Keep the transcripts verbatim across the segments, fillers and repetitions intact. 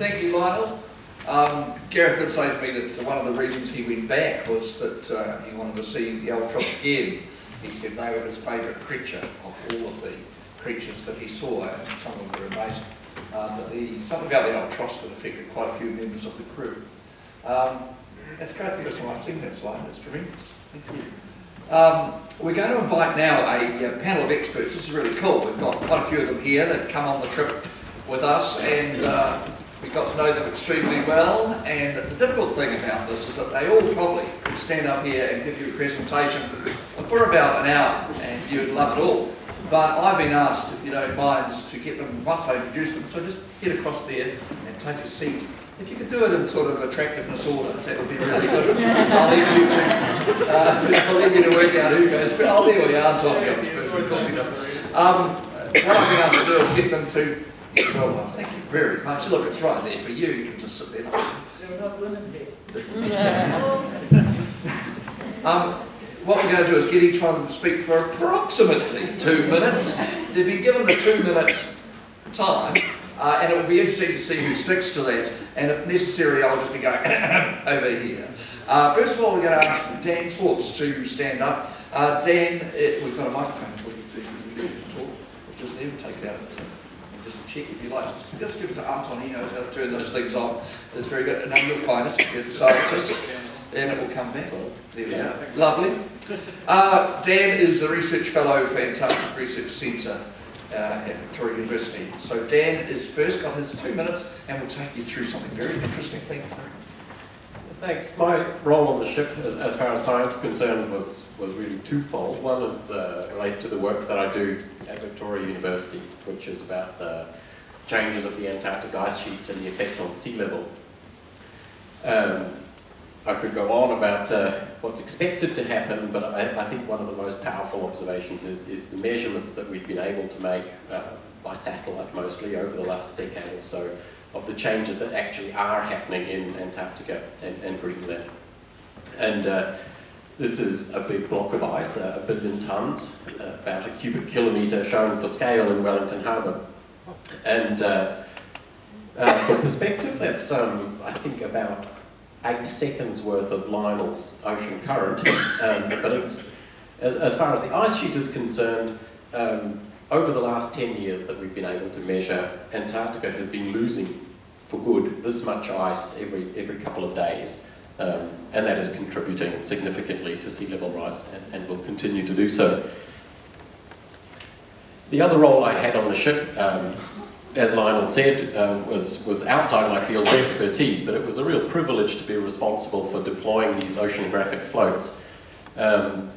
Thank you, Lionel. Um, Gareth did say to me that one of the reasons he went back was that uh, he wanted to see the albatross again. He said they were his favourite creature of all of the creatures that he saw, and some of them were amazing. Um, but the, something about the albatross that affected quite a few members of the crew. Um, that's kind of the first time I've seen that slide, that's tremendous. Thank you. Um, we're going to invite now a, a panel of experts. This is really cool. We've got quite a few of them here that come on the trip with us, and uh, we got to know them extremely well. And the difficult thing about this is that they all probably could stand up here and give you a presentation for about an hour, and you'd love it all. But I've been asked, if you don't mind, to get them, once I introduce them, so just get across there and take a seat. If you could do it in sort of attractiveness order, that would be really good. I'll leave you to, uh, I'll leave you to work out who goes first. Oh, there we are, Tom. Um, what I've been asked to do is get them to, well, thank you very much. Look, it's right there for you. You can just sit there. There are not women here. um, what we're going to do is get each one to speak for approximately two minutes. They've been given the two minute time. Uh, and it will be interesting to see who sticks to that, and if necessary I'll just be going over here. Uh, first of all, we're going to ask Dan Swartz to stand up. Uh, Dan, it, we've got a microphone for you to talk. We'll just there, take it out of the just check if you like. Just give it to Anton, he knows how to turn those things on. It's very good, and you'll find it, you're the scientist, and it will come back. There we go. Lovely. Uh, Dan is the Research Fellow for Antarctic Research Centre. Uh, at Victoria University. So Dan is first, got his two minutes, and we'll take you through something very interesting. Thank you. Thanks. My role on the ship, as, as far as science concerned, was, was really twofold. One is the, related to the work that I do at Victoria University, which is about the changes of the Antarctic ice sheets and the effect on sea level. Um, I could go on about uh, what's expected to happen, but I, I think one of the most powerful observations is, is the measurements that we've been able to make uh, by satellite mostly over the last decade or so of the changes that actually are happening in Antarctica and, and Greenland. And uh, this is a big block of ice, uh, a billion tonnes, uh, about a cubic kilometre shown for scale in Wellington Harbour. And uh, uh, for perspective, that's um, I think about eight seconds worth of Lionel's ocean current, um, but it's, as, as far as the ice sheet is concerned, um, over the last ten years that we've been able to measure, Antarctica has been losing, for good, this much ice every, every couple of days, um, and that is contributing significantly to sea level rise, and, and will continue to do so. The other role I had on the ship, um, as Lionel said, um, was, was outside my field of expertise, but it was a real privilege to be responsible for deploying these oceanographic floats. Um,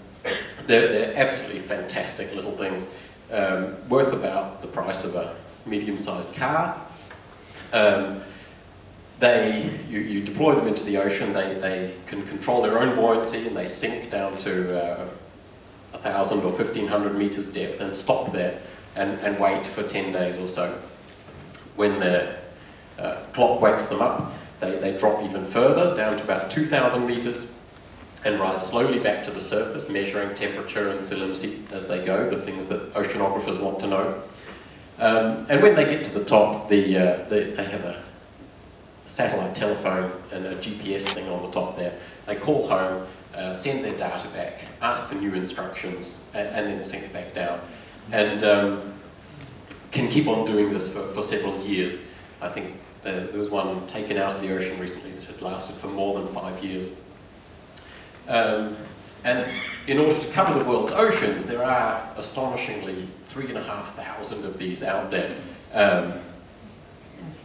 they're, they're absolutely fantastic little things, um, worth about the price of a medium-sized car. Um, they, you, you deploy them into the ocean, they, they can control their own buoyancy, and they sink down to uh, one thousand or fifteen hundred metres depth and stop there and, and wait for ten days or so. When the uh, clock wakes them up, they, they drop even further, down to about two thousand metres, and rise slowly back to the surface, measuring temperature and salinity as they go, the things that oceanographers want to know. Um, and when they get to the top, the, uh, the, they have a satellite telephone and a G P S thing on the top there. They call home, uh, send their data back, ask for new instructions, and, and then sink it back down. And um, can keep on doing this for, for several years. I think there, there was one taken out of the ocean recently that had lasted for more than five years. Um, and in order to cover the world's oceans, there are astonishingly three and a half thousand of these out there, um,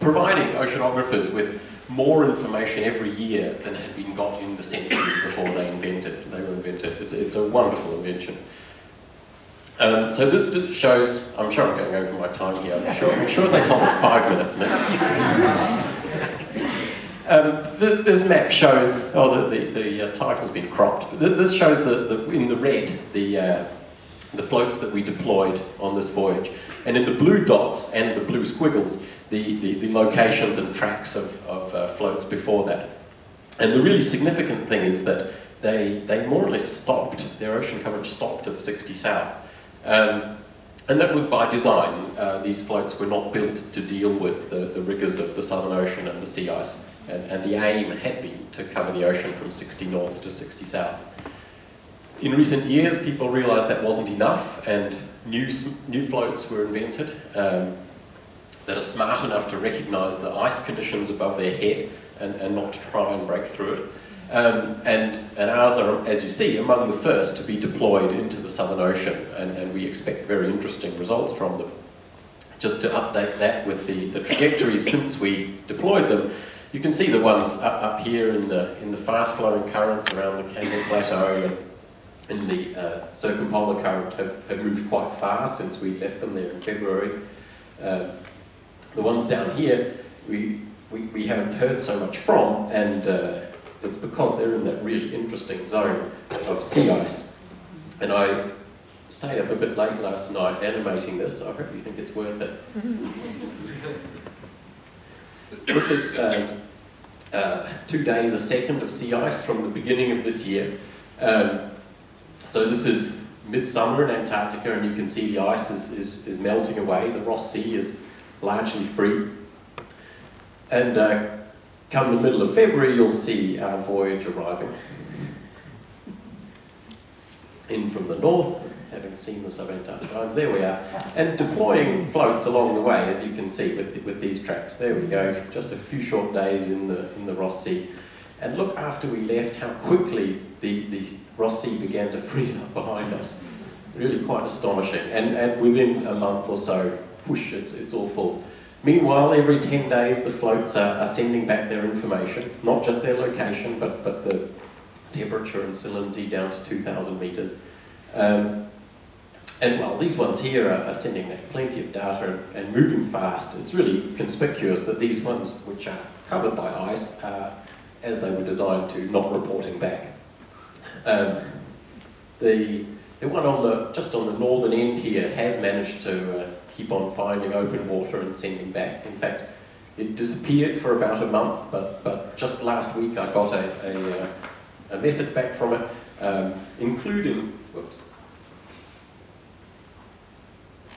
providing oceanographers with more information every year than had been got in the century before they invented. They were invented. It's, it's a wonderful invention. Um, so this shows, I'm sure I'm going over my time here, I'm sure, I'm sure they told us five minutes now. um, this, this map shows, oh, the, the, the uh, title's been cropped, but th this shows the, the, in the red the, uh, the floats that we deployed on this voyage. And in the blue dots and the blue squiggles, the, the, the locations and tracks of, of uh, floats before that. And the really significant thing is that they, they more or less stopped, their ocean coverage stopped at sixty south. Um, and that was by design. uh, these floats were not built to deal with the, the rigours of the Southern Ocean and the sea ice, and, and the aim had been to cover the ocean from sixty north to sixty south. In recent years, people realised that wasn't enough, and new, new floats were invented um, that are smart enough to recognise the ice conditions above their head and, and not to try and break through it. Um, and, and ours are, as you see, among the first to be deployed into the Southern Ocean, and, and we expect very interesting results from them. Just to update that with the, the trajectories since we deployed them, you can see the ones up, up here in the, in the fast-flowing currents around the Campbell Plateau and in the uh, Circumpolar current have, have moved quite far since we left them there in February. Uh, the ones down here we, we, we haven't heard so much from, and uh, it's because they're in that really interesting zone of sea ice. And I stayed up a bit late last night animating this, so I hope you think it's worth it. This is uh, uh, two days a second of sea ice from the beginning of this year. Um, So this is midsummer in Antarctica, and you can see the ice is, is, is melting away. The Ross Sea is largely free. And uh, come the middle of February, you'll see our voyage arriving. In from the north, having seen the sub-Antarctic islands, there we are. And deploying floats along the way, as you can see with, with these tracks. There we go, just a few short days in the, in the Ross Sea. And look, after we left, how quickly the, the Ross Sea began to freeze up behind us. Really quite astonishing. And, and within a month or so, whoosh, it's, it's all full. Meanwhile, every ten days, the floats are, are sending back their information, not just their location, but, but the temperature and salinity down to two thousand metres. Um, and well, these ones here are, are sending back plenty of data and, and moving fast. It's really conspicuous that these ones, which are covered by ice, are, as they were designed to, not reporting back. Um, the, the one on the, just on the northern end here has managed to uh, keep on finding open water and sending back. In fact, it disappeared for about a month, but, but just last week I got a, a, uh, a message back from it, um, including, whoops,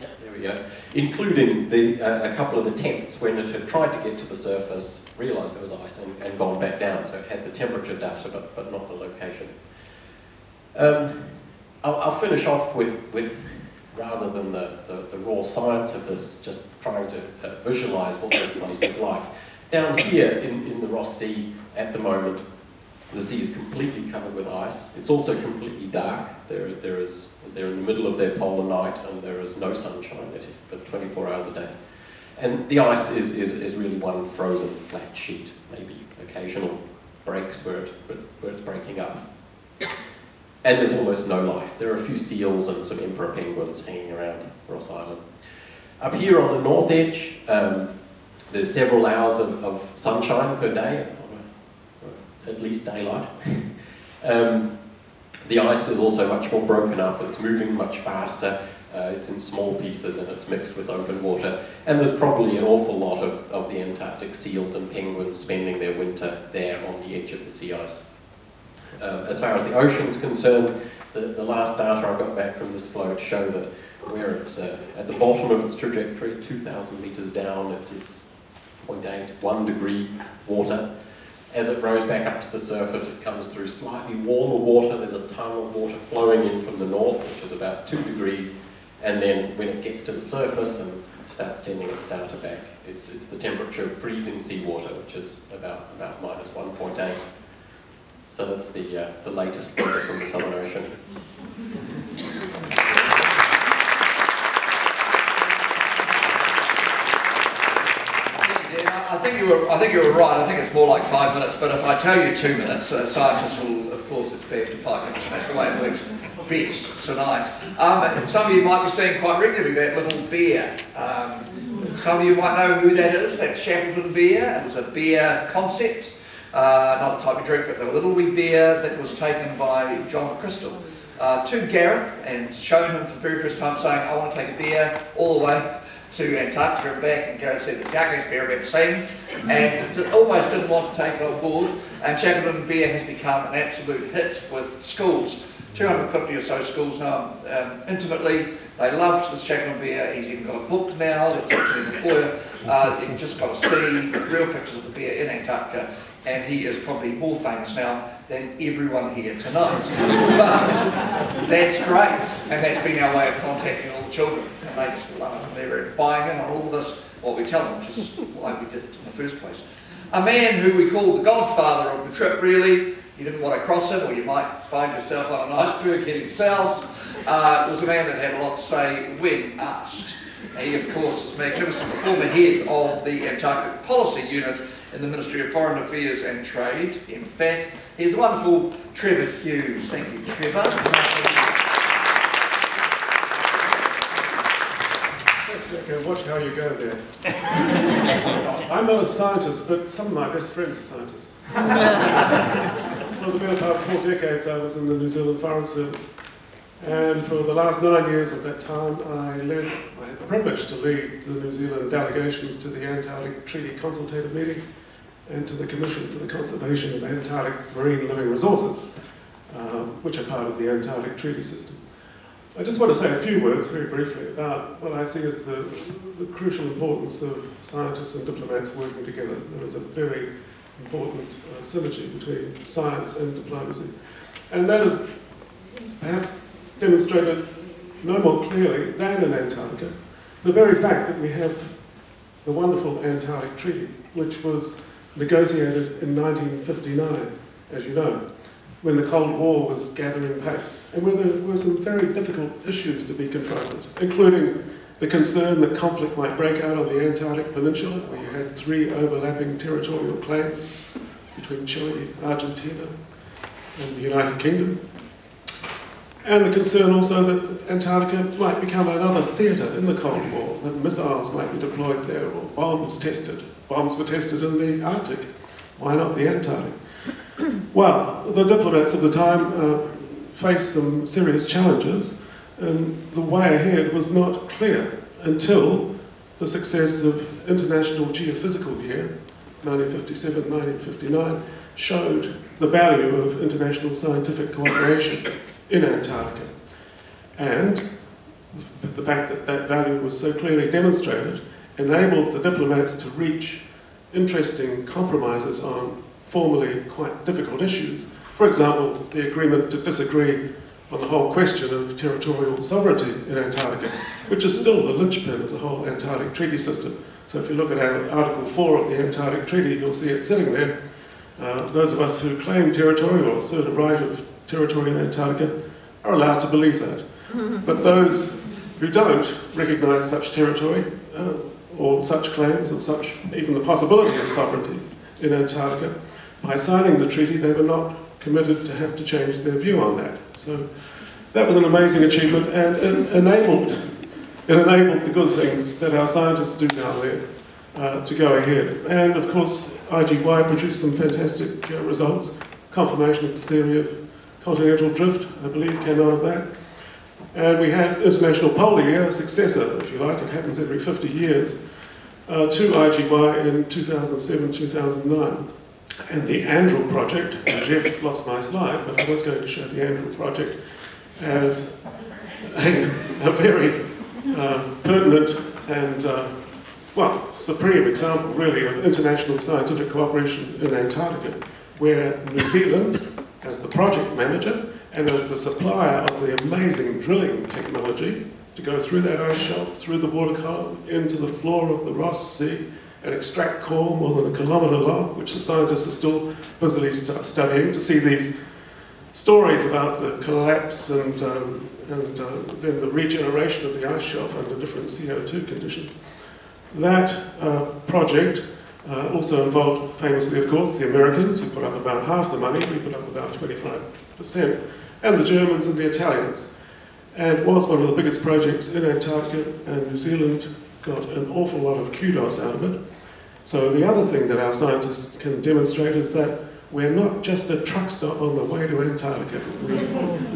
yeah, there we go, including the, uh, a couple of attempts when it had tried to get to the surface, realised there was ice, and, and gone back down, so it had the temperature data but, but not the location. Um, I'll, I'll finish off with, with rather than the, the, the raw science of this, just trying to uh, visualise what this place is like. Down here in, in the Ross Sea at the moment, the sea is completely covered with ice. It's also completely dark. There, there is, they're in the middle of their polar night, and there is no sunshine for twenty-four hours a day. And the ice is, is, is really one frozen flat sheet, maybe occasional breaks where, it, where it's breaking up. And there's almost no life. There are a few seals and some emperor penguins hanging around Ross Island. Up here on the north edge, um, there's several hours of, of sunshine per day, at least daylight. Um, the ice is also much more broken up. It's moving much faster. Uh, it's in small pieces, and it's mixed with open water. And there's probably an awful lot of, of the Antarctic seals and penguins spending their winter there on the edge of the sea ice. Um, as far as the ocean's concerned, the, the last data I got back from this float show that where it's uh, at the bottom of its trajectory, two thousand metres down, it's, it's zero point eight one degree water. As it rose back up to the surface, it comes through slightly warmer water. There's a ton of water flowing in from the north, which is about two degrees. And then when it gets to the surface and starts sending its data back, it's, it's the temperature of freezing seawater, which is about, about minus one point eight. So that's the, uh, the latest water from the Southern Ocean. I think you were. I think you were right. I think it's more like five minutes. But if I tell you two minutes, uh, scientists will, of course, expect five minutes. That's the way it works best tonight. Um, some of you might be seeing quite regularly that little bear. Um, some of you might know who that is. That's Shackleton bear. It was a bear concept, uh, not the type of drink, but the little wee bear that was taken by John Crystal uh, to Gareth and shown him for the very first time, saying, "I want to take a bear all the way to Antarctica and back," and Gareth said, "It's the ugliest bear I've ever seen," and almost didn't want to take it on board. And Shackleton bear has become an absolute hit with schools two hundred fifty or so schools know him um, intimately. They love the Shackleton bear. He's even got a book now that's actually in the foyer. Uh, you've just got to see with real pictures of the bear in Antarctica, and he is probably more famous now than everyone here tonight. But that's great, and that's been our way of contacting all the children. And they just love it, and they're buying in on all this, what we tell them, which is why we did it in the first place. A man who we call the godfather of the trip, really. You didn't want to cross it, or you might find yourself on an iceberg heading south. Uh, was a man that had a lot to say when asked. He, of course, is magnificent, the former head of the Antarctic Policy Unit in the Ministry of Foreign Affairs and Trade. In fact, he's the wonderful Trevor Hughes. Thank you, Trevor. Okay, watch how you go there. I'm not a scientist, but some of my best friends are scientists. For the better part of four decades, I was in the New Zealand Foreign Service, and for the last nine years of that time, I led, I had the privilege to lead the New Zealand delegations to the Antarctic Treaty Consultative Meeting and to the Commission for the Conservation of Antarctic Marine Living Resources, um, which are part of the Antarctic Treaty System. I just want to say a few words, very briefly, about what I see as the, the crucial importance of scientists and diplomats working together. There is a very important uh, synergy between science and diplomacy. And that is perhaps demonstrated no more clearly than in Antarctica. The very fact that we have the wonderful Antarctic Treaty, which was negotiated in nineteen fifty-nine, as you know, when the Cold War was gathering pace, and where there were some very difficult issues to be confronted, including the concern that conflict might break out on the Antarctic Peninsula, where you had three overlapping territorial claims between Chile, Argentina, and the United Kingdom. And the concern also that Antarctica might become another theatre in the Cold War, that missiles might be deployed there, or bombs tested. Bombs were tested in the Arctic. Why not the Antarctic? Well, the diplomats of the time uh, faced some serious challenges, and the way ahead was not clear until the success of International Geophysical Year, nineteen fifty-seven to nineteen fifty-nine, showed the value of international scientific cooperation in Antarctica. And the fact that that value was so clearly demonstrated enabled the diplomats to reach interesting compromises on formerly quite difficult issues. For example, the agreement to disagree on the whole question of territorial sovereignty in Antarctica, which is still the linchpin of the whole Antarctic Treaty System. So if you look at Article four of the Antarctic Treaty, you'll see it sitting there. Uh, those of us who claim territory or assert a right of territory in Antarctica are allowed to believe that. But those who don't recognise such territory, uh, or such claims, or such even the possibility of sovereignty in Antarctica, by signing the treaty, they were not committed to have to change their view on that. So that was an amazing achievement, and it enabled, it enabled the good things that our scientists do now there uh, to go ahead. And of course, I G Y produced some fantastic uh, results. Confirmation of the theory of continental drift, I believe, came out of that. And we had International Polar Year, a successor, if you like, it happens every fifty years, uh, to I G Y in two thousand seven, two thousand nine. And the Andrel Project, and Jeff lost my slide, but I was going to show the Andrel Project as a, a very uh, pertinent and, uh, well, supreme example, really, of international scientific cooperation in Antarctica, where New Zealand, as the project manager and as the supplier of the amazing drilling technology to go through that ice shelf, through the water column, into the floor of the Ross Sea, and extract core more than a kilometre long, which the scientists are still busily st studying, to see these stories about the collapse and, um, and uh, then the regeneration of the ice shelf under different C O two conditions. That uh, project uh, also involved, famously of course, the Americans, who put up about half the money, we put up about twenty-five percent, and the Germans and the Italians. And it was one of the biggest projects in Antarctica, and New Zealand got an awful lot of kudos out of it. So the other thing that our scientists can demonstrate is that we're not just a truck stop on the way to Antarctica. We,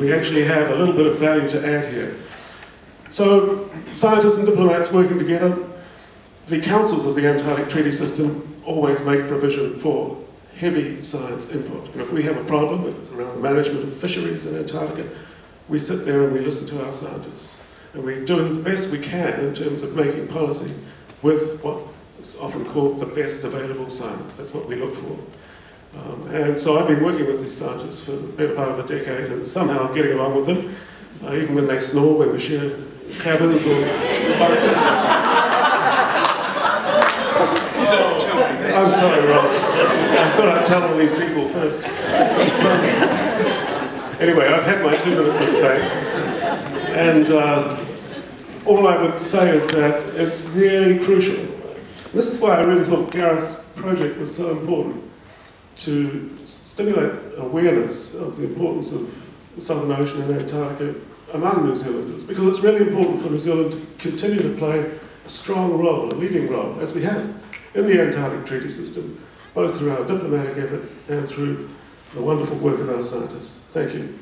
we actually have a little bit of value to add here. So scientists and diplomats working together, the councils of the Antarctic Treaty System always make provision for heavy science input. And if we have a problem, if it's around the management of fisheries in Antarctica, we sit there and we listen to our scientists. And we're doing the best we can in terms of making policy with what is often called the best available science. That's what we look for. Um, and so I've been working with these scientists for the better part of a decade and somehow getting along with them, uh, even when they snore, when we share cabins or boats. Oh, I'm sorry, Rob. I thought I'd tell all these people first. So, anyway, I've had my two minutes of fame. And uh, all I would say is that it's really crucial. This is why I really thought Gareth's project was so important, to stimulate awareness of the importance of the Southern Ocean and Antarctica among New Zealanders, because it's really important for New Zealand to continue to play a strong role, a leading role, as we have in the Antarctic Treaty system, both through our diplomatic effort and through the wonderful work of our scientists. Thank you.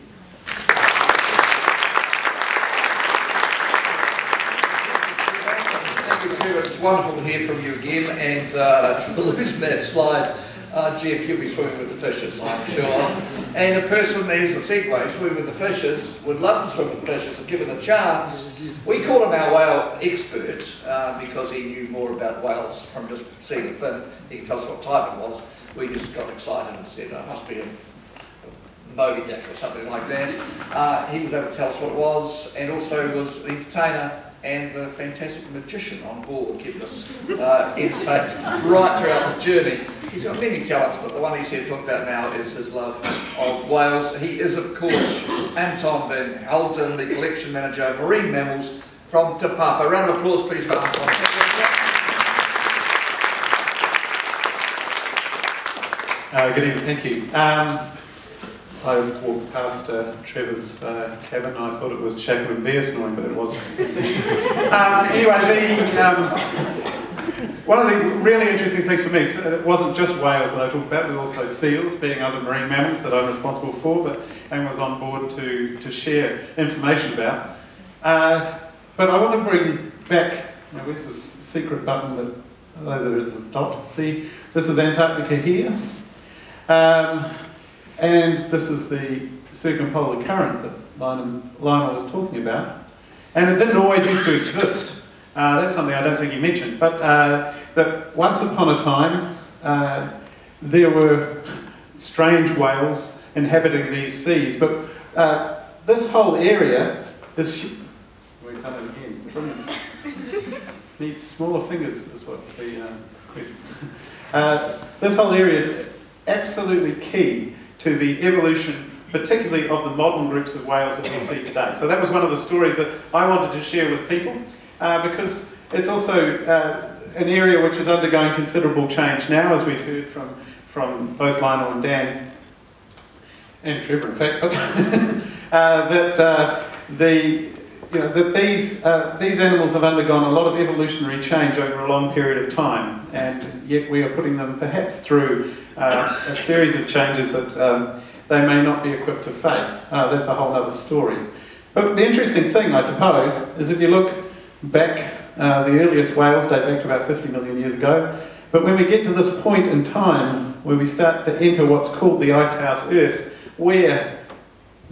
It's wonderful to hear from you again, and uh, to lose that slide, uh, Jeff, you'll be swimming with the fishes, I'm sure. And a person who's a segue, swim with the fishes, would love to swim with the fishes if given a chance. We call him our whale expert uh, because he knew more about whales from just seeing the fin. He could tell us what type it was. We just got excited and said, oh, it must be a Moby Dick or something like that. Uh, he was able to tell us what it was, and also was the entertainer and the fantastic magician on board kept us uh, entertained right throughout the journey. He's got many talents, but the one he's here to talk about now is his love of whales. He is, of course, Anton Van Hulten, the collection manager of marine mammals from Te Papa. A round of applause, please, for Anton. Uh, good evening, thank you. Um, I walked past uh, Trevor's uh, cabin and I thought it was Shackleton bear snoring, but it wasn't. um, anyway, the, um, one of the really interesting things for me, so it wasn't just whales that I talked about, but also seals, being other marine mammals that I'm responsible for, but Anne was on board to, to share information about. Uh, but I want to bring back, you know, where's this secret button that, although there is a dot, see, this is Antarctica here. Um, And this is the circumpolar current that Lionel was talking about. And it didn't always used to exist. Uh, that's something I don't think he mentioned. But uh, that once upon a time, uh, there were strange whales inhabiting these seas. But uh, this whole area is... We've done it again. Brilliant. Need smaller fingers is what the uh, question. Uh, this whole area is absolutely key to the evolution, particularly of the modern groups of whales that we see today. So that was one of the stories that I wanted to share with people, uh, because it's also uh, an area which is undergoing considerable change now, as we've heard from, from both Lionel and Dan, and Trevor in fact, but uh, that, uh, the, you know, that these, uh, these animals have undergone a lot of evolutionary change over a long period of time, and yet we are putting them perhaps through Uh, a series of changes that um, they may not be equipped to face. Uh, that's a whole other story. But the interesting thing, I suppose, is if you look back, uh, the earliest whales date back to about fifty million years ago, but when we get to this point in time where we start to enter what's called the Icehouse Earth, where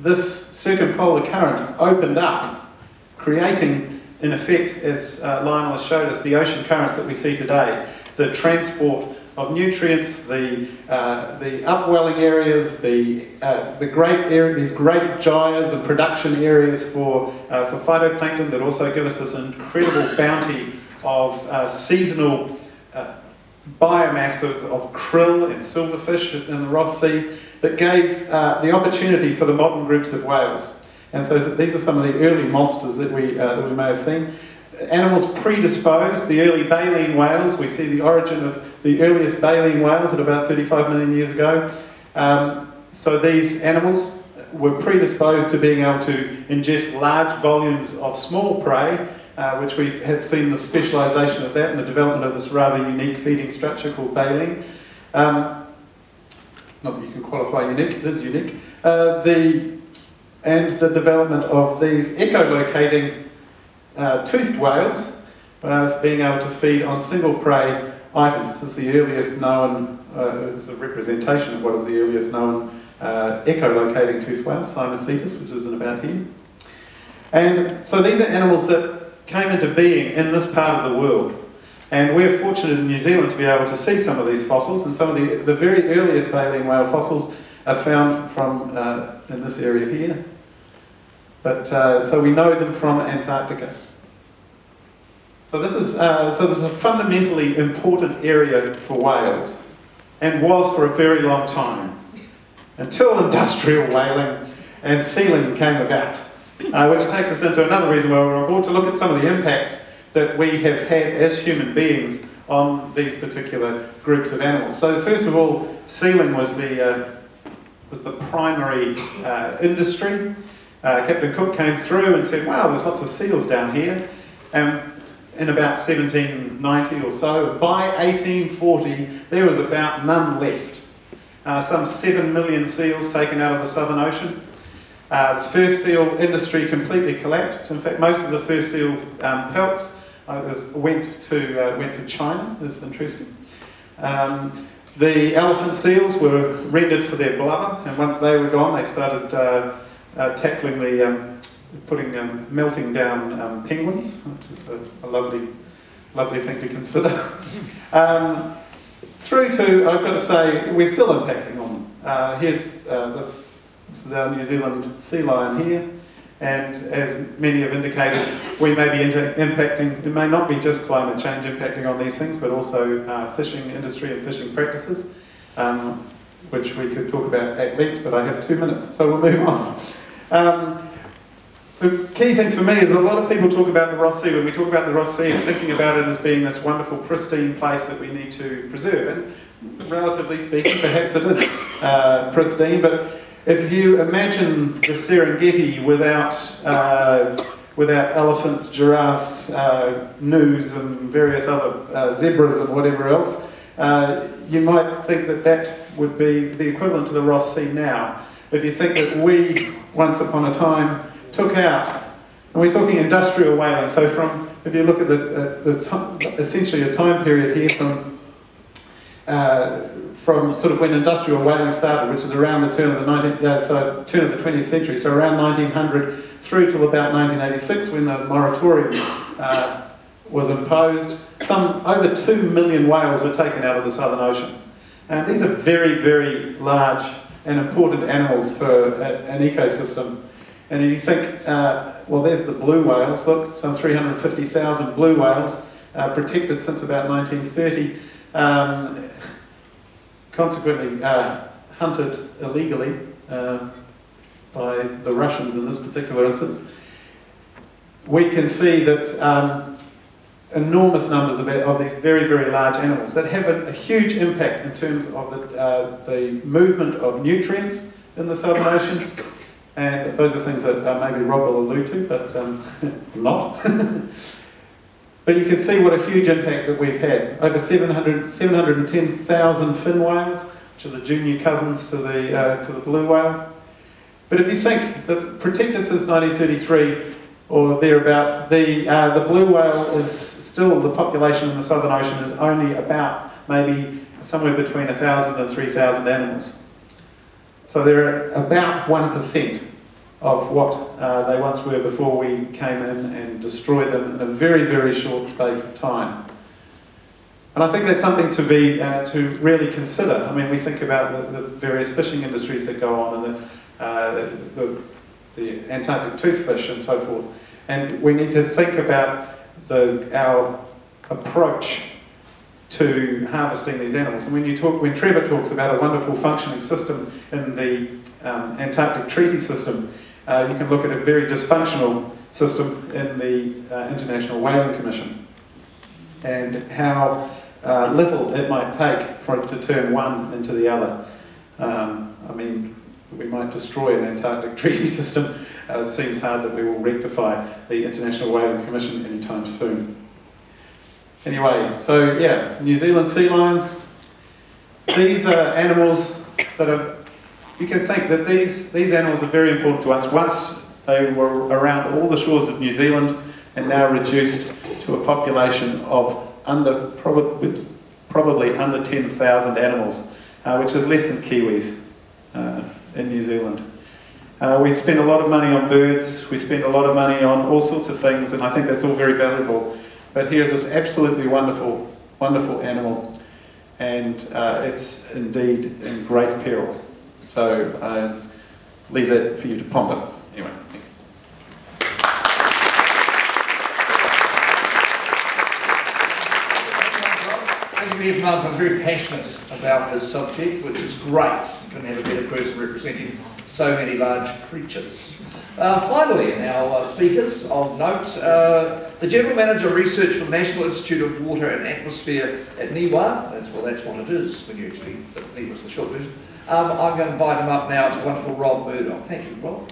this circumpolar current opened up, creating, in effect, as uh, Lionel has showed us, the ocean currents that we see today, the transport of nutrients, the uh, the upwelling areas, the uh, the great area, these great gyres and production areas for uh, for phytoplankton that also give us this incredible bounty of uh, seasonal uh, biomass of, of krill and silverfish in the Ross Sea that gave uh, the opportunity for the modern groups of whales. And so these are some of the early monsters that we uh, that we may have seen. Animals predisposed, the early baleen whales, we see the origin of the earliest baleen whales at about thirty-five million years ago. Um, so these animals were predisposed to being able to ingest large volumes of small prey, uh, which we have seen the specialisation of that and the development of this rather unique feeding structure called baleen. Um, not that you can qualify unique, it is unique. Uh, the, and the development of these echolocating Uh, toothed whales, uh, being able to feed on single prey items. This is the earliest known, uh, it's a representation of what is the earliest known uh, echolocating toothed whale, Simocetus, which is in about here. And so these are animals that came into being in this part of the world. And we're fortunate in New Zealand to be able to see some of these fossils, and some of the, the very earliest baleen whale fossils are found from uh, in this area here. But uh, so we know them from Antarctica. So this is uh, so this is a fundamentally important area for whales, and was for a very long time, until industrial whaling and sealing came about, uh, which takes us into another reason why we're on board, to look at some of the impacts that we have had as human beings on these particular groups of animals. So first of all, sealing was the uh, was the primary uh, industry. Uh, Captain Cook came through and said, wow, there's lots of seals down here. And in about seventeen ninety or so, by eighteen forty, there was about none left. Uh, some seven million seals taken out of the Southern Ocean. Uh, the first seal industry completely collapsed. In fact, most of the first seal um, pelts uh, went to uh, went to China. It's interesting. Um, the elephant seals were rendered for their blubber, and once they were gone, they started uh, uh, tackling the um, putting um, melting down um, penguins, which is a, a lovely, lovely thing to consider. um, through to, I've got to say, we're still impacting on them. Uh, here's uh, this. This is our New Zealand sea lion here, and as many have indicated, we may be impacting, it may not be just climate change impacting on these things, but also uh, fishing industry and fishing practices, um, which we could talk about at length, but I have two minutes, so we'll move on. Um, the key thing for me is a lot of people talk about the Ross Sea. When we talk about the Ross Sea, thinking about it as being this wonderful, pristine place that we need to preserve, and relatively speaking, perhaps it is uh, pristine, but if you imagine the Serengeti without, uh, without elephants, giraffes, uh, gnus and various other uh, zebras and whatever else, uh, you might think that that would be the equivalent to the Ross Sea now. If you think that we, once upon a time, took out, and we're talking industrial whaling, so from, if you look at the, uh, the essentially a time period here from uh, from sort of when industrial whaling started, which is around the turn of the nineteenth, uh, so turn of the twentieth century, so around nineteen hundred through till about nineteen eighty-six, when the moratorium uh, was imposed, some over two million whales were taken out of the Southern Ocean. And these are very, very large and important animals for a, an ecosystem. And you think, uh, well, there's the blue whales. Look, some three hundred fifty thousand blue whales uh, protected since about nineteen thirty. Um, Consequently, uh, hunted illegally uh, by the Russians in this particular instance. We can see that um, enormous numbers of, of these very, very large animals that have a, a huge impact in terms of the, uh, the movement of nutrients in the Southern Ocean, and those are things that uh, maybe Rob will allude to, but um, not. But you can see what a huge impact that we've had. Over seven hundred, seven hundred ten thousand fin whales, which are the junior cousins to the, uh, to the blue whale. But if you think that protected since nineteen thirty-three or thereabouts, the, uh, the blue whale is still, the population in the Southern Ocean is only about maybe somewhere between one thousand and three thousand animals. So they're about one percent. Of what uh, they once were before we came in and destroyed them in a very, very short space of time. And I think that's something to be uh, to really consider. I mean, we think about the, the various fishing industries that go on and the, uh, the, the Antarctic toothfish and so forth. And we need to think about the, our approach to harvesting these animals. And when you talk, when Trevor talks about a wonderful functioning system in the um, Antarctic Treaty system, Uh, you can look at a very dysfunctional system in the uh, International Whaling Commission, and how uh, little it might take for it to turn one into the other. Um, I mean, we might destroy an Antarctic treaty system. Uh, it seems hard that we will rectify the International Whaling Commission anytime soon. Anyway, so yeah, New Zealand sea lions. These are animals that are, you can think that these, these animals are very important to us. Once they were around all the shores of New Zealand and now reduced to a population of under, probably, probably under ten thousand animals, uh, which is less than Kiwis uh, in New Zealand. Uh, we spend a lot of money on birds, we spend a lot of money on all sorts of things, and I think that's all very valuable. But here's this absolutely wonderful, wonderful animal, and uh, it's indeed in great peril. So I leave that for you to ponder. Anyway, thanks. As you may have noticed, I'm very passionate about this subject, which is great. You couldn't have a better person representing so many large creatures. Uh, finally, in our uh, speakers of note, uh, the General Manager of Research for the National Institute of Water and Atmosphere at NIWA, that's, well, that's what it is when you actually, NIWA's the short version. Um, I'm going to invite him up now. It's the wonderful Rob Murdoch. Thank you, Rob.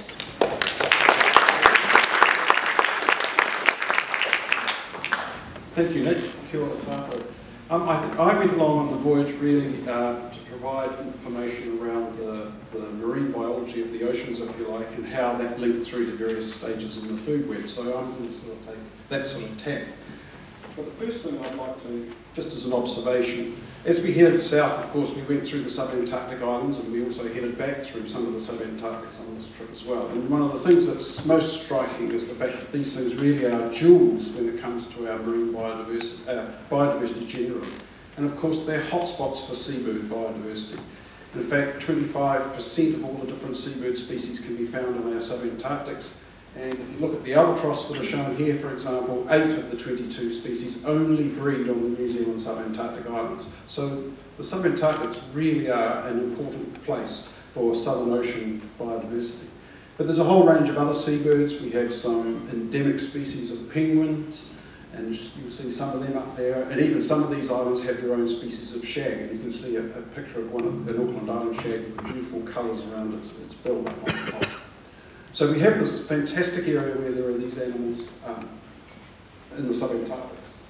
Thank you, Nick. Kia ora tātou. Um, I, I went along on the voyage really uh, to provide information around the, the marine biology of the oceans, if you like, and how that linked through to various stages in the food web. So I'm going to sort of take that sort of tack. But the first thing I'd like to, just as an observation, as we headed south, of course, we went through the sub-Antarctic islands, and we also headed back through some of the sub-Antarctics on this trip as well. And one of the things that's most striking is the fact that these things really are jewels when it comes to our marine biodiversity, uh, biodiversity generally. And of course, they're hotspots for seabird biodiversity. In fact, twenty-five percent of all the different seabird species can be found in our sub-Antarctics. And if you look at the albatross that are shown here, for example, eight of the twenty-two species only breed on the New Zealand sub-Antarctic islands. So the sub-Antarctics really are an important place for Southern Ocean biodiversity. But there's a whole range of other seabirds. We have some endemic species of penguins, and you'll see some of them up there. And even some of these islands have their own species of shag. And you can see a, a picture of one of an Auckland Island shag with beautiful colours around its, its bill on the top. So we have this fantastic area where there are these animals um, in the sub-Antarctics.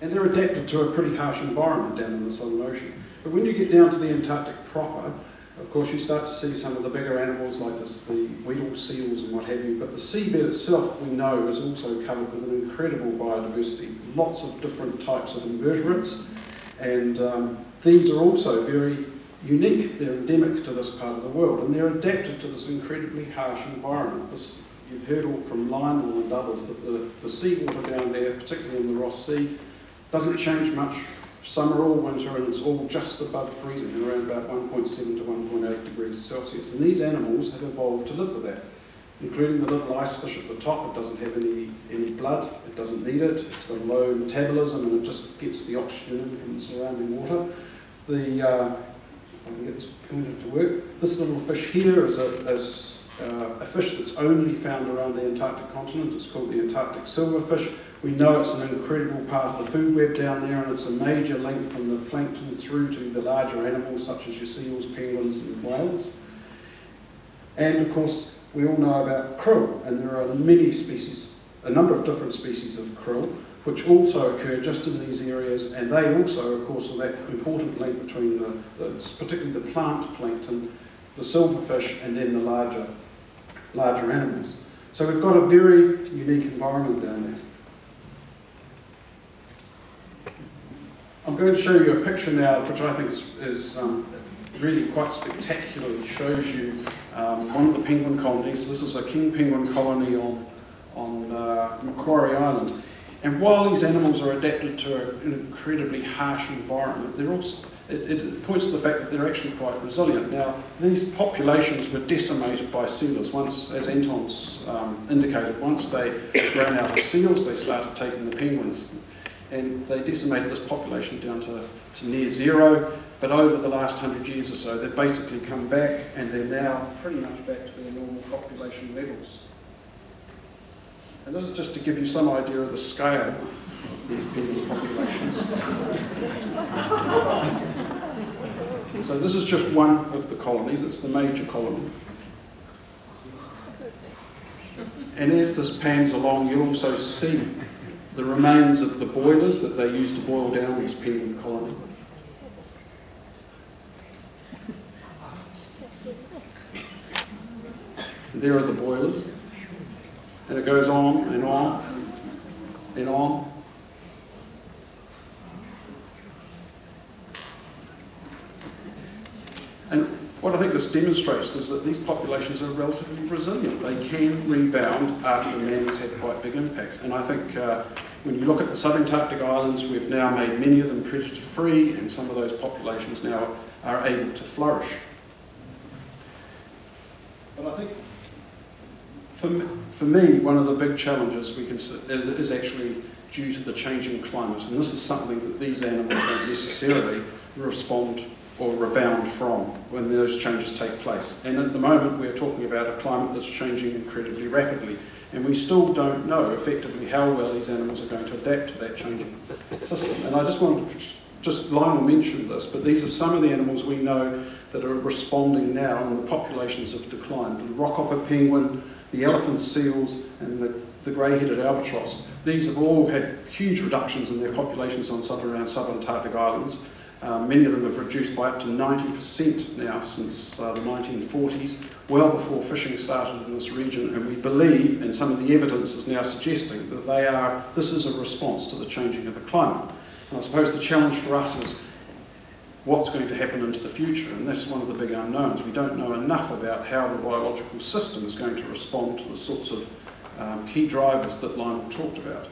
And they're adapted to a pretty harsh environment down in the Southern Ocean. But when you get down to the Antarctic proper, of course you start to see some of the bigger animals like this, the Weddell seals and what have you, but the seabed itself, we know, is also covered with an incredible biodiversity. Lots of different types of invertebrates, and um, these are also very unique. They're endemic to this part of the world, and they're adapted to this incredibly harsh environment. This, you've heard all from Lionel and others that the, the seawater down there, particularly in the Ross Sea, doesn't change much summer or winter, and it's all just above freezing, around about one point seven to one point eight degrees Celsius. And these animals have evolved to live with that, including the little ice fish at the top. It doesn't have any, any blood, it doesn't need it, it's got low metabolism, and it just gets the oxygen in from the surrounding water. The uh, I can get pointed to work. This little fish here is a, is, uh, a fish that's only found around the Antarctic continent. It's called the Antarctic silverfish. We know it's an incredible part of the food web down there, and it's a major link from the plankton through to the larger animals such as your seals, penguins and whales. And of course, we all know about krill, and there are many species, a number of different species of krill, which also occur just in these areas, and they also, of course, are that important link between the, the particularly the plant plankton, the silverfish, and then the larger, larger animals. So we've got a very unique environment down there. I'm going to show you a picture now, which I think is, is um, really quite spectacularly shows you um, one of the penguin colonies. This is a king penguin colony on, on uh, Macquarie Island. And while these animals are adapted to an incredibly harsh environment, they're also, it, it points to the fact that they're actually quite resilient. Now, these populations were decimated by sealers. Once, as Anton's um, indicated, once they ran out of seals, they started taking the penguins. And they decimated this population down to, to near zero. But over the last hundred years or so, they've basically come back, and they're now pretty much back to their normal population levels. And this is just to give you some idea of the scale of these penguin populations. So this is just one of the colonies. It's the major colony. And as this pans along, you'll also see the remains of the boilers that they used to boil down this penguin colony. And there are the boilers. And it goes on and on and on. What I think this demonstrates is that these populations are relatively resilient. They can rebound after man has had quite big impacts. And I think uh, when you look at the sub-Antarctic islands, we've now made many of them predator-free, and some of those populations now are able to flourish. But I think, for me, for me one of the big challenges we can is actually due to the changing climate. And this is something that these animals don't necessarily respond or rebound from when those changes take place. And at the moment, we're talking about a climate that's changing incredibly rapidly. And we still don't know effectively how well these animals are going to adapt to that changing system. And I just wanted to, just Lionel mentioned this, but these are some of the animals we know that are responding now, and the populations have declined. The rockhopper penguin, the elephant seals, and the, the grey-headed albatross. These have all had huge reductions in their populations on southern, around sub-Antarctic islands. Um, many of them have reduced by up to ninety percent now since uh, the nineteen forties, well before fishing started in this region, and we believe, and some of the evidence is now suggesting, that they are, this is a response to the changing of the climate. And I suppose the challenge for us is what's going to happen into the future, and that's one of the big unknowns. We don't know enough about how the biological system is going to respond to the sorts of um, key drivers that Lionel talked about.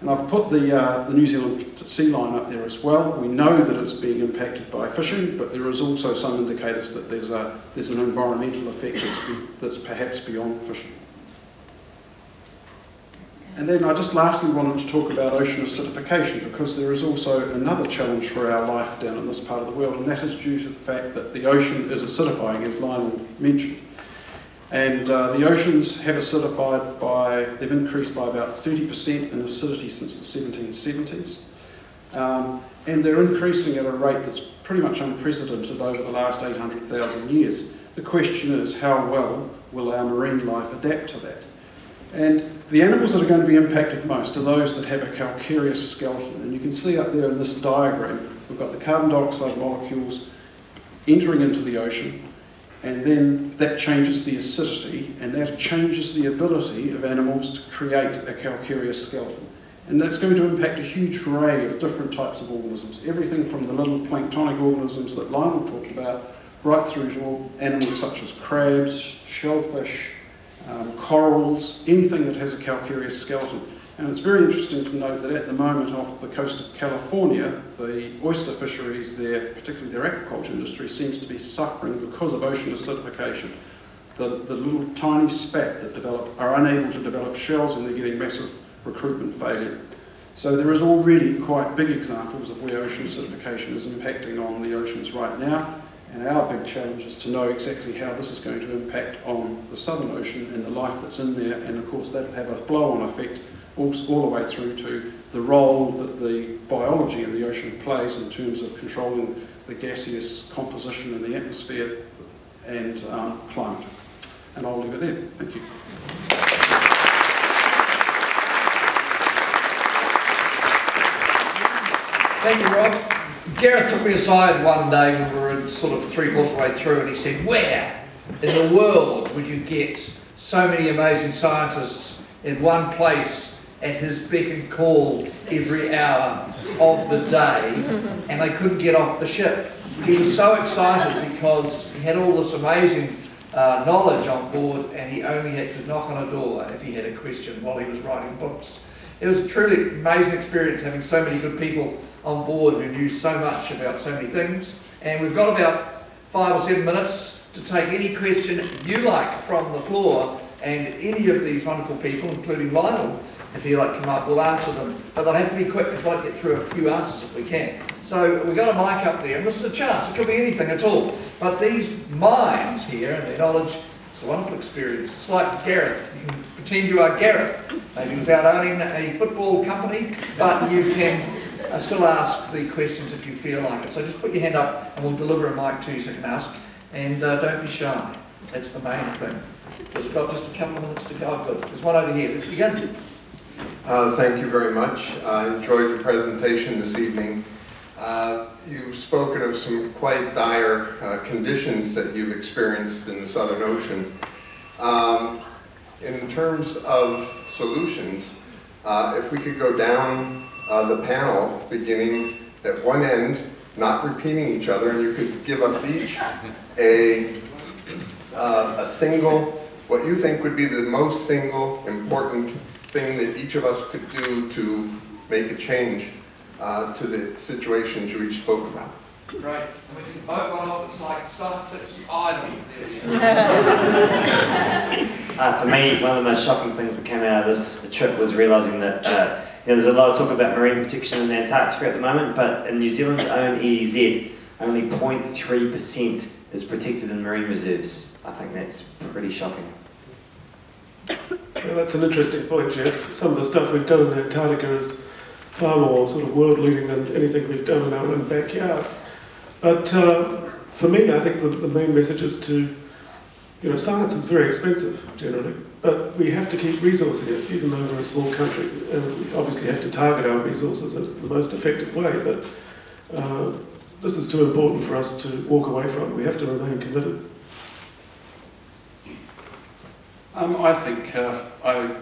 And I've put the, uh, the New Zealand sea lion up there as well. We know that it's being impacted by fishing, but there is also some indicators that there's, a, there's an environmental effect that's, be, that's perhaps beyond fishing. And then I just lastly wanted to talk about ocean acidification, because there is also another challenge for our life down in this part of the world, and that is due to the fact that the ocean is acidifying, as Lionel mentioned. And uh, the oceans have acidified by, they've increased by about thirty percent in acidity since the seventeen seventies. Um, and they're increasing at a rate that's pretty much unprecedented over the last eight hundred thousand years. The question is, how well will our marine life adapt to that? And the animals that are going to be impacted most are those that have a calcareous skeleton. And you can see up there in this diagram, we've got the carbon dioxide molecules entering into the ocean, and then that changes the acidity, and that changes the ability of animals to create a calcareous skeleton. And that's going to impact a huge array of different types of organisms, everything from the little planktonic organisms that Lionel talked about, right through to animals such as crabs, shellfish, um, corals, anything that has a calcareous skeleton. And it's very interesting to note that at the moment off the coast of California, the oyster fisheries there, particularly their aquaculture industry, seems to be suffering because of ocean acidification. The, the little tiny spat that develop are unable to develop shells, and they're getting massive recruitment failure. So there is already quite big examples of where ocean acidification is impacting on the oceans right now. And our big challenge is to know exactly how this is going to impact on the Southern Ocean and the life that's in there. And of course that'll have a flow-on effect all, all the way through to the role that the biology of the ocean plays in terms of controlling the gaseous composition in the atmosphere and um, climate. And I'll leave it there. Thank you. Thank you, Rob. Gareth took me aside one day when we were in sort of three quarters way through, and he said, where in the world would you get so many amazing scientists in one place at his beck and call every hour of the day? And they couldn't get off the ship. He was so excited because he had all this amazing uh, knowledge on board, and he only had to knock on a door if he had a question while he was writing books. It was a truly amazing experience having so many good people on board who knew so much about so many things. And we've got about five or seven minutes to take any question you like from the floor, and any of these wonderful people, including Lionel, if you like, come up, we'll answer them. But they'll have to be quick because we'll get through a few answers if we can. So we've got a mic up there, and this is a chance. It could be anything at all. But these minds here and their knowledge, it's a wonderful experience. It's like Gareth. You can pretend you are Gareth, maybe without owning a football company, but you can I still ask the questions if you feel like it. So just put your hand up and we'll deliver a mic to you so you can ask. And uh, don't be shy. That's the main thing. Because we've got just a couple of minutes to go. Good. There's one over here. Let's begin. Uh, thank you very much. I enjoyed your presentation this evening. Uh, you've spoken of some quite dire uh, conditions that you've experienced in the Southern Ocean. Um, in terms of solutions, uh, if we could go down Uh, the panel beginning at one end not repeating each other, and you could give us each a, uh, a single, what you think would be the most single important thing that each of us could do to make a change uh, to the situations you each spoke about. Great. And we can vote one off. It's like Simocetus Island. uh, for me, one of the most shocking things that came out of this trip was realising that uh, you know, there's a lot of talk about marine protection in Antarctica at the moment, but in New Zealand's own E E Z, only zero point three percent is protected in marine reserves. I think that's pretty shocking. Well, that's an interesting point, Jeff. Some of the stuff we've done in Antarctica is far more sort of world-leading than anything we've done in our own backyard. But uh, for me, I think the, the main message is to, you know, science is very expensive, generally, but we have to keep resourcing it, even though we're a small country. And we obviously have to target our resources in the most effective way, but uh, this is too important for us to walk away from. We have to remain committed. Um, I think, uh, I,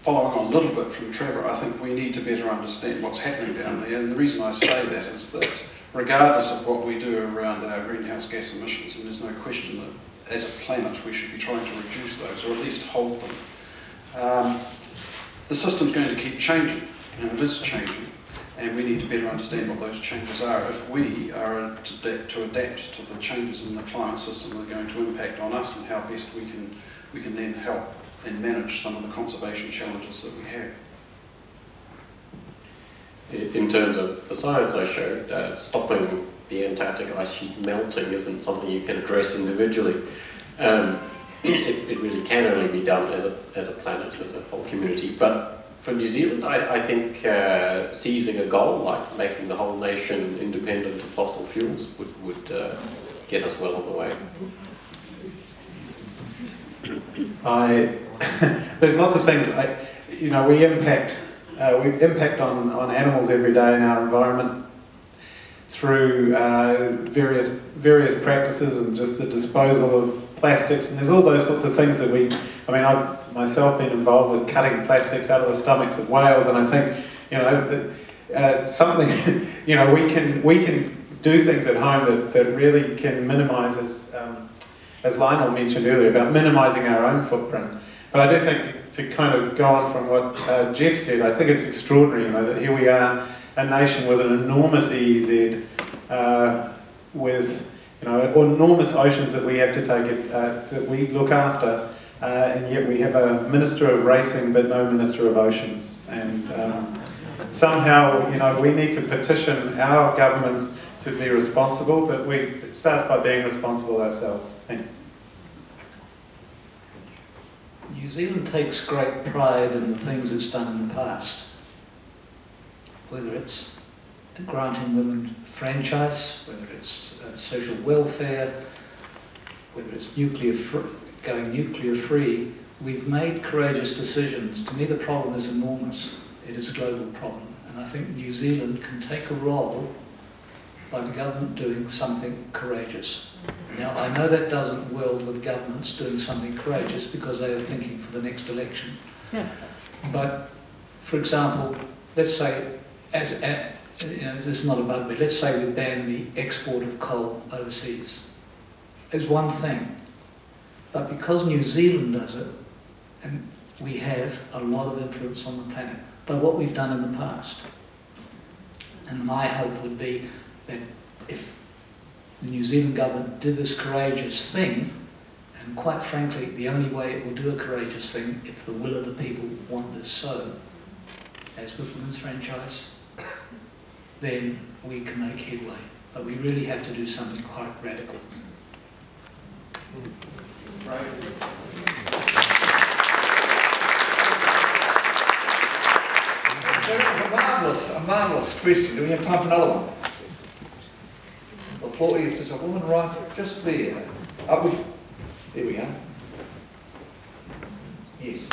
following on a little bit from Trevor, I think we need to better understand what's happening down there. And the reason I say that is that regardless of what we do around our greenhouse gas emissions, and there's no question that as a planet we should be trying to reduce those, or at least hold them, um, the system's going to keep changing, and it is changing, and we need to better understand what those changes are. If we are to adapt to the changes in the climate system that are going to impact on us, and how best we can we can then help and manage some of the conservation challenges that we have. In terms of the science I showed, uh, stopping the Antarctic ice sheet melting isn't something you can address individually. Um, it, it really can only be done as a, as a planet, as a whole community. But for New Zealand, I, I think uh, seizing a goal like making the whole nation independent of fossil fuels would, would uh, get us well on the way. I, there's lots of things, I, you know, we impact, uh, we impact on, on animals every day in our environment through uh, various, various practices and just the disposal of plastics, and there's all those sorts of things that we, I mean, I've myself been involved with cutting plastics out of the stomachs of whales, and I think, you know, that, uh, something, you know, we can, we can do things at home that, that really can minimise us, um, as Lionel mentioned earlier, about minimising our own footprint. But I do think, to kind of go on from what uh, Jeff said, I think it's extraordinary, you know, that here we are, a nation with an enormous E E Z, uh, with, you know, enormous oceans that we have to take it, uh, that we look after, uh, and yet we have a minister of racing but no minister of oceans. And um, somehow, you know, we need to petition our governments to be responsible, but we, it starts by being responsible ourselves. Thank you. New Zealand takes great pride in the things it's done in the past, whether it's granting women franchise, whether it's uh, social welfare, whether it's nuclear free, going nuclear free. We've made courageous decisions. To me, the problem is enormous. It is a global problem, and I think New Zealand can take a role by the government doing something courageous. Now, I know that doesn't weld with governments doing something courageous because they are thinking for the next election. Yeah. But, for example, let's say, as, as you know, this is not a bugbear, let's say we ban the export of coal overseas. It's one thing. But because New Zealand does it, and we have a lot of influence on the planet by what we've done in the past. And my hope would be that if the New Zealand government did this courageous thing, and quite frankly, the only way it will do a courageous thing if the will of the people want this so, as with women's franchise, then we can make headway. But we really have to do something quite radical. So it was a marvellous, a marvellous question. Do we have time for another one? The floor is, there's a woman right just there. Are we? There we are. Yes.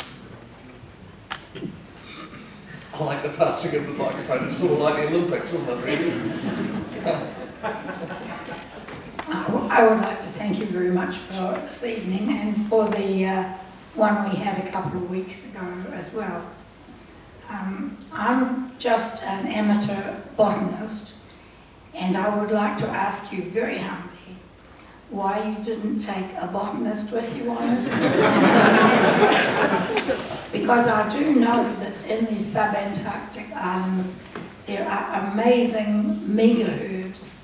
I like the passing of the microphone. It's sort of like the Olympics, isn't it, really? I would like to thank you very much for this evening and for the uh, one we had a couple of weeks ago as well. Um, I'm just an amateur botanist, And I would like to ask you very humbly why you didn't take a botanist with you on this trip. Because I do know that in these sub-Antarctic islands there are amazing mega herbs,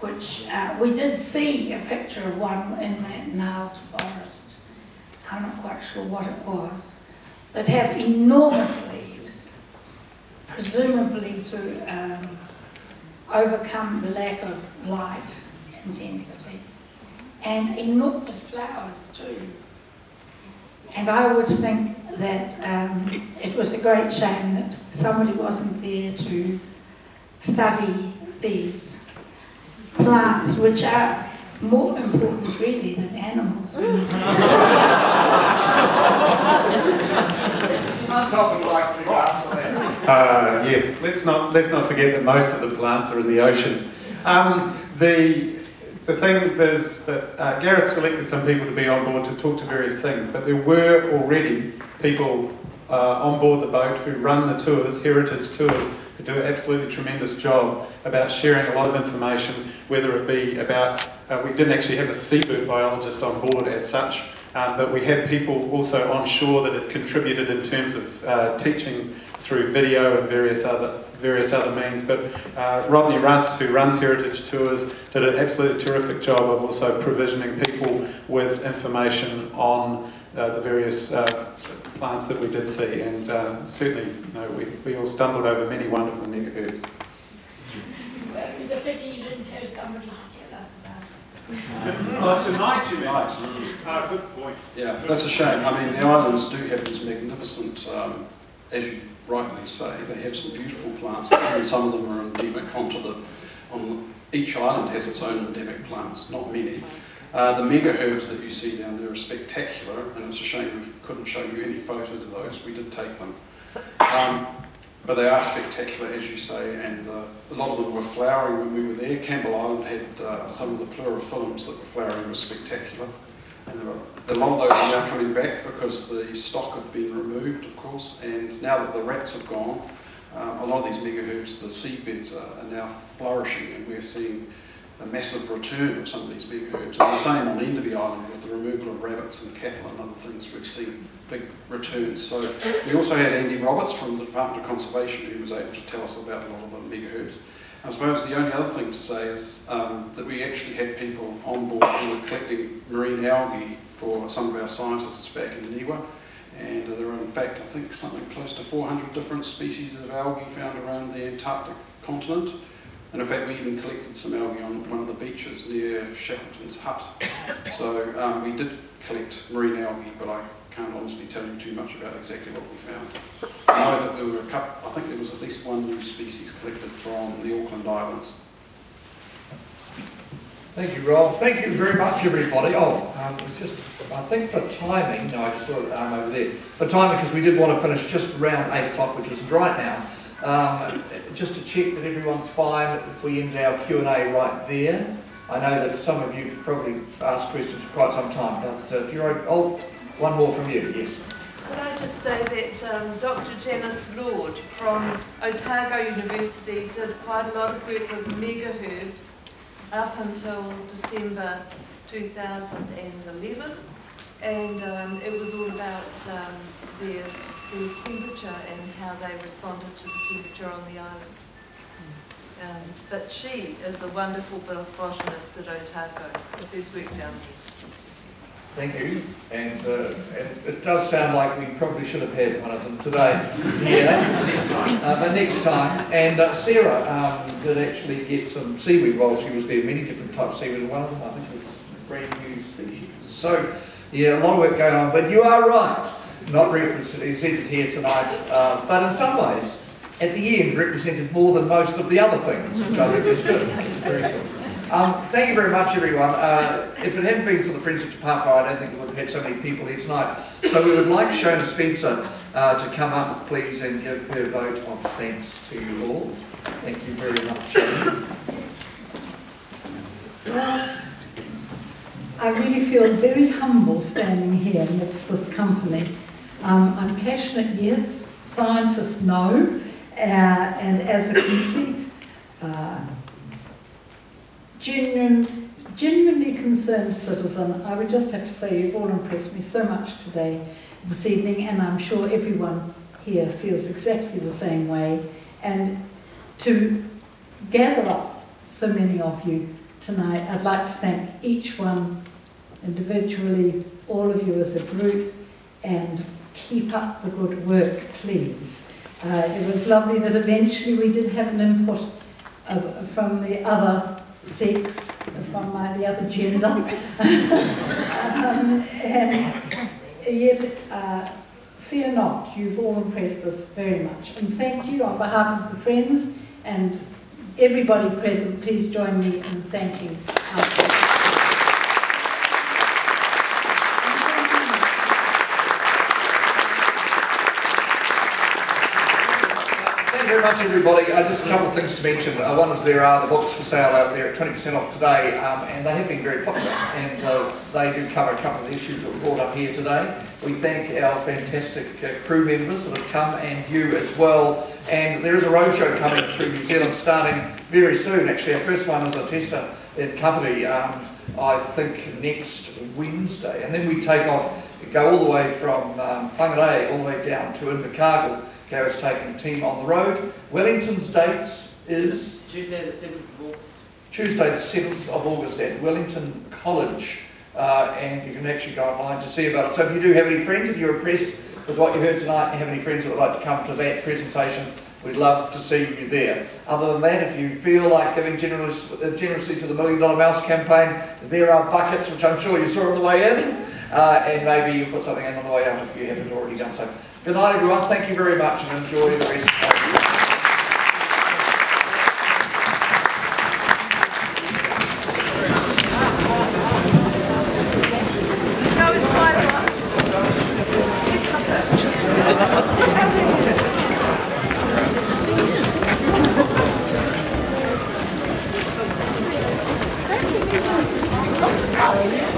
which uh, we did see a picture of one in that gnarled forest. I'm not quite sure what it was, that have enormous leaves, presumably to um, overcome the lack of light intensity, and enormous flowers too. And I would think that um, it was a great shame that somebody wasn't there to study these plants, which are more important really than animals. Uh, yes, let's not let's not forget that most of the plants are in the ocean. Um, the the thing is that uh, Gareth selected some people to be on board to talk to various things, but there were already people uh, on board the boat who run the tours, Heritage Tours, who do an absolutely tremendous job about sharing a lot of information, whether it be about uh, we didn't actually have a seabird biologist on board as such. Um, but we had people also on shore that had contributed in terms of uh, teaching through video and various other various other means. But uh, Rodney Russ, who runs Heritage Tours, did an absolutely terrific job of also provisioning people with information on uh, the various uh, plants that we did see. And uh, certainly, you know, we, we all stumbled over many wonderful mega herbs. Well, it was a pity you didn't have somebody to tell us about it. Oh, tonight you might. Ah, good point. Yeah, that's a shame. I mean, the islands do have these magnificent, um, as you rightly say, they have some beautiful plants, and some of them are endemic onto the, on the, each island has its own endemic plants, not many. Uh, the mega herbs that you see down there are spectacular, and it's a shame we couldn't show you any photos of those. We did take them. Um, But they are spectacular, as you say, and uh, a lot of them were flowering when we were there. Campbell Island had uh, some of the pleurophyllums that were flowering were spectacular. And there were, a lot of those are now coming back because the stock have been removed, of course, and now that the rats have gone, um, a lot of these mega herbs, the seabeds are, are now flourishing, and we're seeing a massive return of some of these mega herbs. And the same on Enderby Island with the removal of rabbits and cattle and other things, we've seen big returns. So we also had Andy Roberts from the Department of Conservation who was able to tell us about a lot of the mega herbs. I suppose the only other thing to say is um, that we actually had people on board who were collecting marine algae for some of our scientists back in NIWA. And there are in fact, I think, something close to four hundred different species of algae found around the Antarctic continent. And in fact, we even collected some algae on one of the beaches near Shackleton's hut. So um, we did collect marine algae, but I can't honestly tell you too much about exactly what we found. I know that there were a couple, I think there was at least one new species collected from the Auckland Islands. Thank you, Rob. Thank you very much, everybody. Oh, um, it's just, I think for timing, no, I just saw it um, over there. For timing, because we did want to finish just around eight o'clock, which is right now. Um, just to check that everyone's fine, if we end our Q and A right there. I know that some of you could probably ask questions for quite some time, but uh, if you're... Oh, one more from you, yes. Could I just say that um, Doctor Janice Lord from Otago University did quite a lot of work with mega herbs up until December two thousand eleven, and um, it was all about um, their... the temperature and how they responded to the temperature on the island. Um, but she is a wonderful botanist at Otago, who's worked down there. Thank you. And, uh, and it does sound like we probably should have had one of them today. Yeah. uh, but next time. And uh, Sarah um, did actually get some seaweed while she was there, many different types of seaweed. One of them, I think, was a brand new species. So, yeah, a lot of work going on. But you are right. Not represented here tonight, uh, but in some ways, at the end, represented more than most of the other things, which I think is good. It's very good. Um, thank you very much, everyone. Uh, if it hadn't been for the Friends of Te Papa, I don't think we would have had so many people here tonight. So we would like Shona Spencer uh, to come up, please, and give her vote of thanks to you all. Thank you very much. I really feel very humble standing here amidst this company. Um, I'm passionate, yes, scientists know, uh, and as a complete uh, genuine, genuinely concerned citizen, I would just have to say you've all impressed me so much today, this evening, and I'm sure everyone here feels exactly the same way. And to gather up so many of you tonight, I'd like to thank each one individually, all of you as a group, and keep up the good work, please. Uh, it was lovely that eventually we did have an input of, from the other sex, if one might, the other gender. um, and yet, uh, fear not, you've all impressed us very much. And thank you on behalf of the friends and everybody present. Please join me in thanking us. Thank you very much, everybody. Uh, just a couple of things to mention. Uh, one is there are the books for sale out there at twenty percent off today, um, and they have been very popular, and uh, they do cover a couple of the issues that were brought up here today. We thank our fantastic uh, crew members that have come, and you as well. And there is a roadshow coming through New Zealand starting very soon. Actually, our first one is a tester in company, um, I think next Wednesday, and then we take off, go all the way from um, Whangarei all the way down to Invercargill. Gareth's taking a team on the road. Wellington's date is Tuesday the seventh of August. Tuesday the seventh of August at Wellington College, uh, and you can actually go online to see about it. So if you do have any friends, if you're impressed with what you heard tonight and have any friends that would like to come to that presentation, we'd love to see you there. Other than that, if you feel like giving generous, uh, generously to the Million Dollar Mouse campaign, there are buckets, which I'm sure you saw on the way in, uh, and maybe you'll put something in on the way out if you haven't already done so. Good night, everyone. Thank you very much, and enjoy the rest of the day. Oh, yeah.